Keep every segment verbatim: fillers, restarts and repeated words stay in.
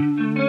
Thank you.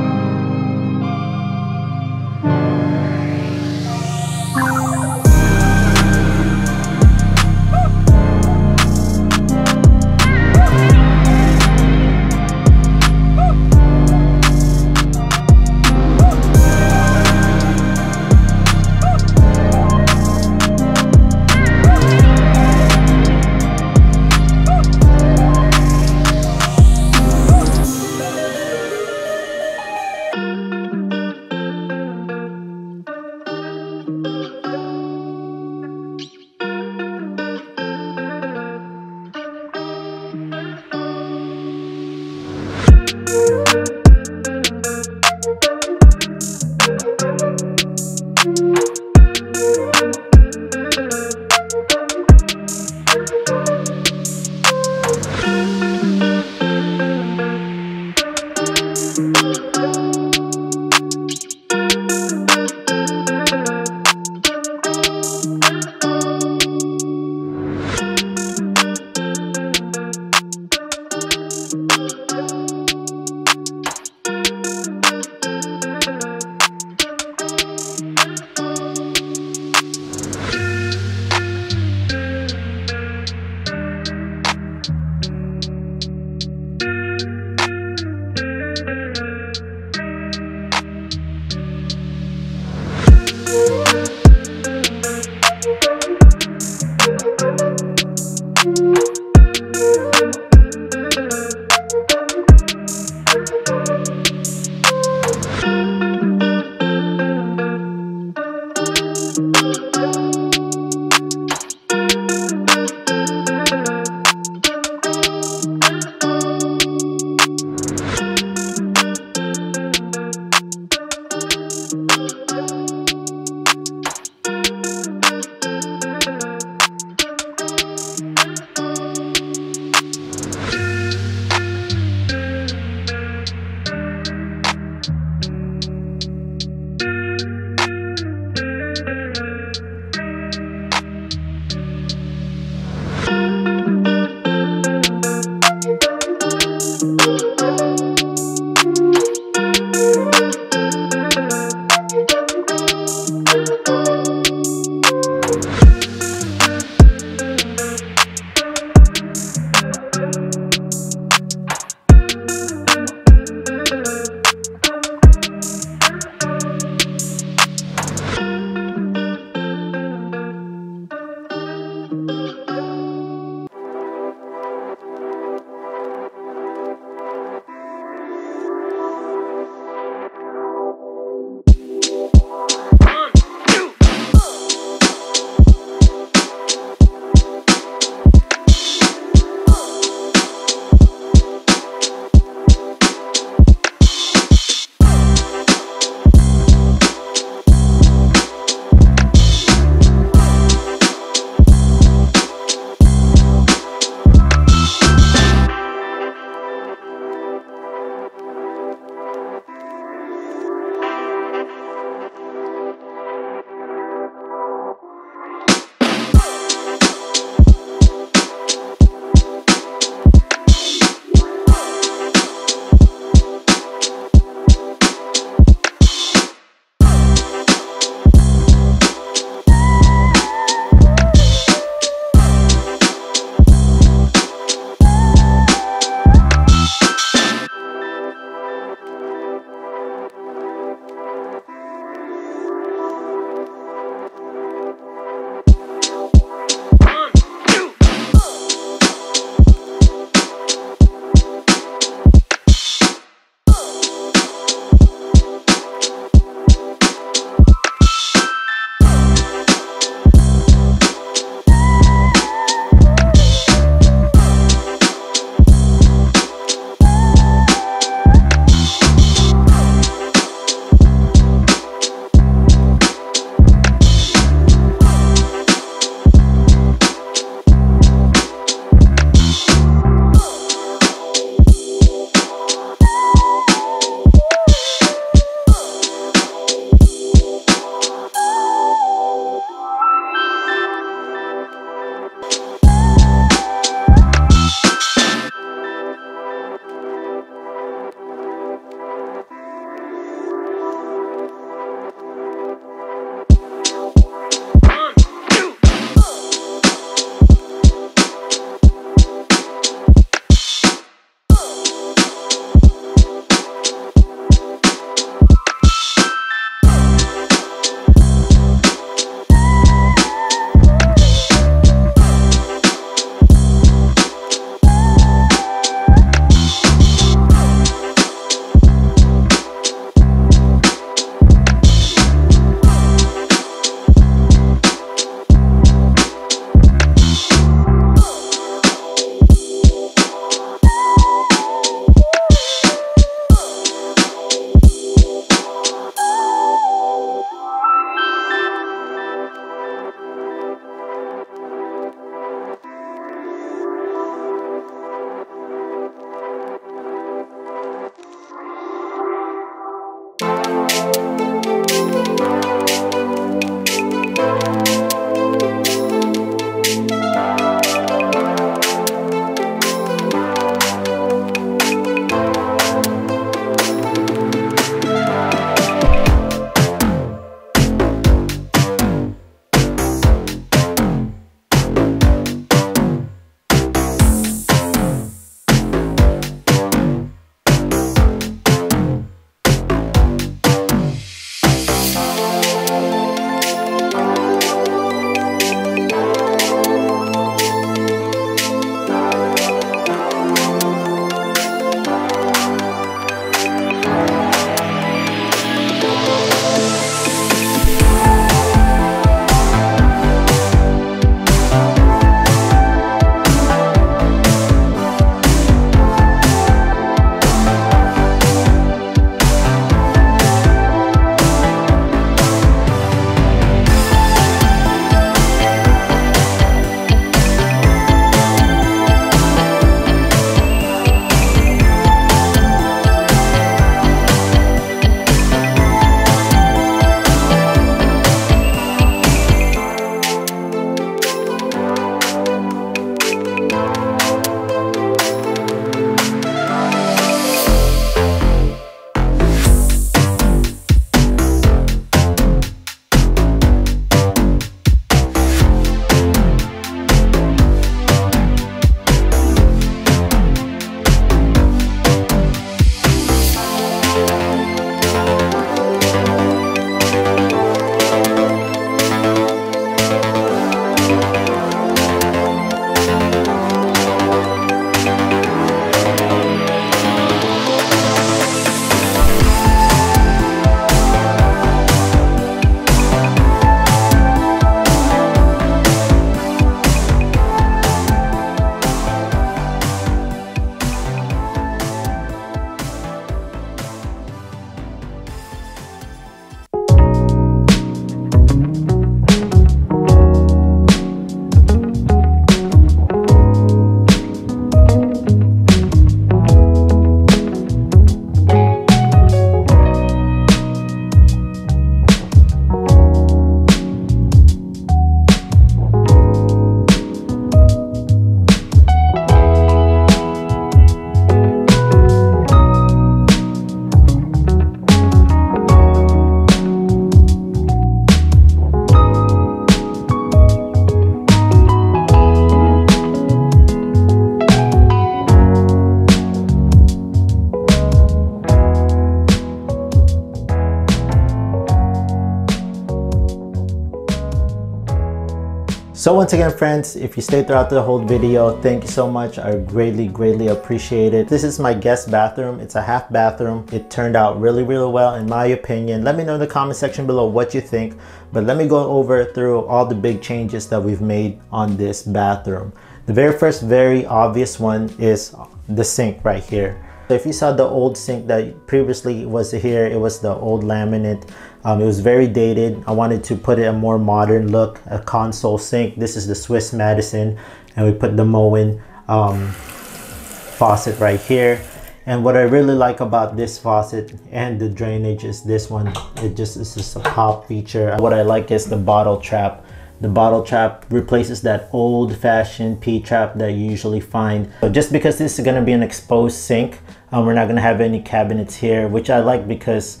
So once again, friends, if you stayed throughout the whole video, thank you so much. I greatly, greatly appreciate it. This is my guest bathroom. It's a half bathroom. It turned out really, really well, in my opinion. Let me know in the comment section below what you think, but let me go over through all the big changes that we've made on this bathroom. The very first, very obvious one is the sink right here. So if you saw the old sink that previously was here, it was the old laminate. Um, it was very dated. I wanted to put it a more modern look, a console sink. This is the Swiss Madison, and we put the Moen um, faucet right here. And what I really like about this faucet and the drainage is this one. It just is just a pop feature. What I like is the bottle trap. The bottle trap replaces that old-fashioned P-trap that you usually find. So just because this is going to be an exposed sink, um, we're not going to have any cabinets here, which I like because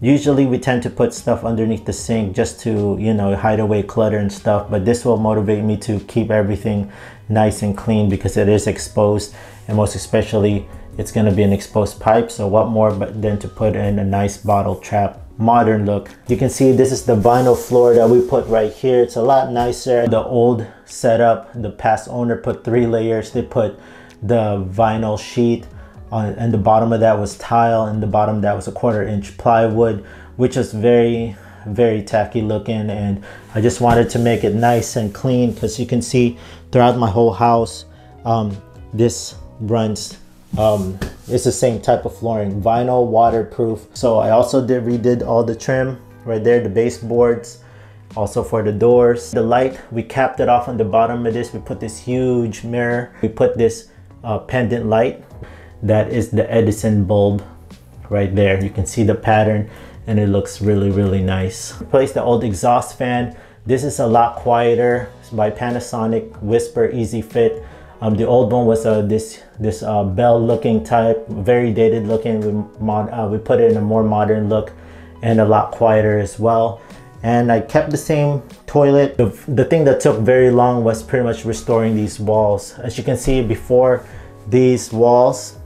usually we tend to put stuff underneath the sink just to, you know, hide away clutter and stuff. But this will motivate me to keep everything nice and clean because it is exposed, and most especially it's going to be an exposed pipe. So what more but than to put in a nice bottle trap. Modern look. You can see this is the vinyl floor that we put right here. It's a lot nicer. The old setup, the past owner put three layers. They put the vinyl sheet on, and the bottom of that was tile, and the bottom that was a quarter inch plywood, which is very, very tacky looking. And I just wanted to make it nice and clean because you can see throughout my whole house, um, this runs. Um, it's the same type of flooring, vinyl, waterproof. So I also did redid all the trim right there, the baseboards, also for the doors. The light, we capped it off on the bottom of this. We put this huge mirror. We put this uh, pendant light. That is the Edison bulb right there. You can see the pattern and it looks really, really nice. Replace the old exhaust fan. This is a lot quieter. It's by Panasonic Whisper Easy Fit. Um, the old one was uh, this this uh, bell-looking type, very dated looking. We, mod, uh, we put it in a more modern look and a lot quieter as well. And I kept the same toilet. The, the thing that took very long was pretty much restoring these walls. As you can see before, these walls,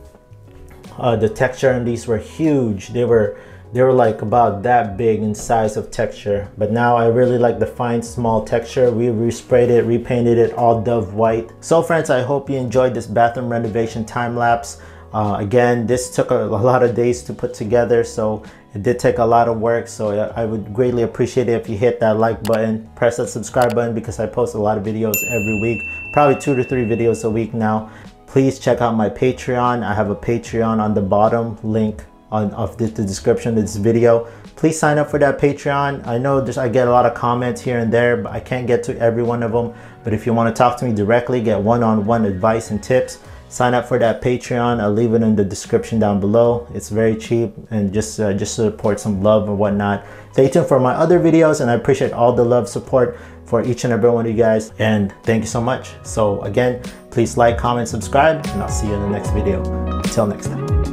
uh, the texture on these were huge. They were, they were like about that big in size of texture. But now I really like the fine small texture. We resprayed it, repainted it all dove white. So friends, I hope you enjoyed this bathroom renovation time lapse. Uh, again, this took a, a lot of days to put together, so it did take a lot of work. So I would greatly appreciate it if you hit that like button, press that subscribe button, because I post a lot of videos every week, probably two to three videos a week now. Please check out my Patreon. I have a Patreon on the bottom link on of the, the description of this video. Please sign up for that Patreon. I know there's I get a lot of comments here and there, but I can't get to every one of them. But if you want to talk to me directly, get one-on-one advice and tips, sign up for that Patreon. I'll leave it in the description down below. It's very cheap, and just uh, just support some love and whatnot. Stay tuned for my other videos, and I appreciate all the love support for each and every one of you guys, and thank you so much. So again, please like, comment, subscribe, and I'll see you in the next video. Until next time.